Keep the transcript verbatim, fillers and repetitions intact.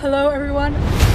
Hello everyone.